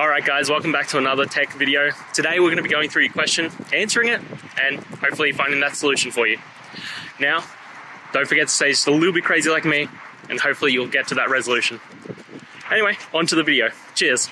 Alright guys, welcome back to another tech video. Today we're going to be going through your question, answering it, and hopefully finding that solution for you. Now, don't forget to stay just a little bit crazy like me, and hopefully you'll get to that resolution. Anyway, on to the video. Cheers!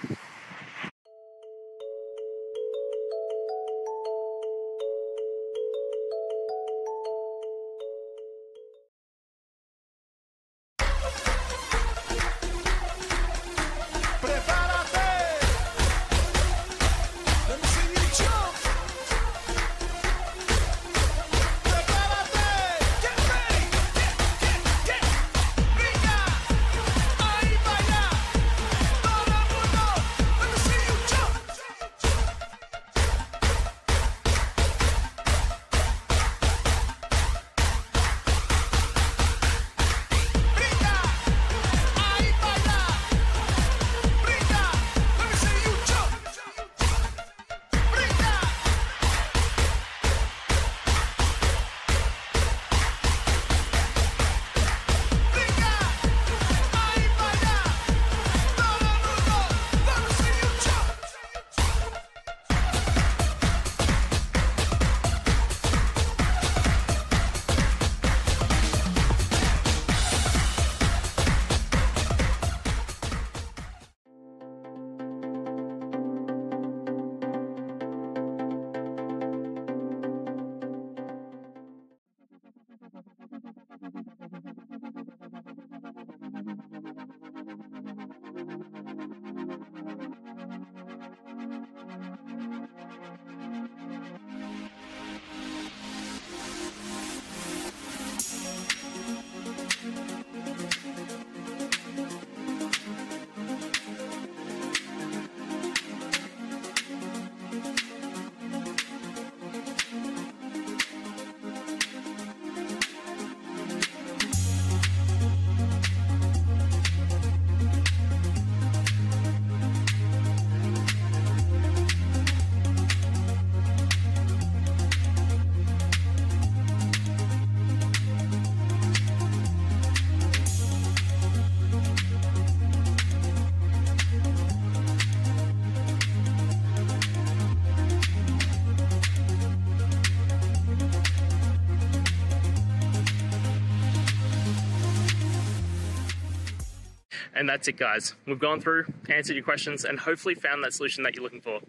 And that's it guys, we've gone through, answered your questions, and hopefully found that solution that you're looking for.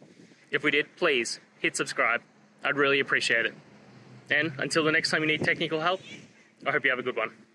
If we did, please hit subscribe, I'd really appreciate it. And until the next time you need technical help, I hope you have a good one.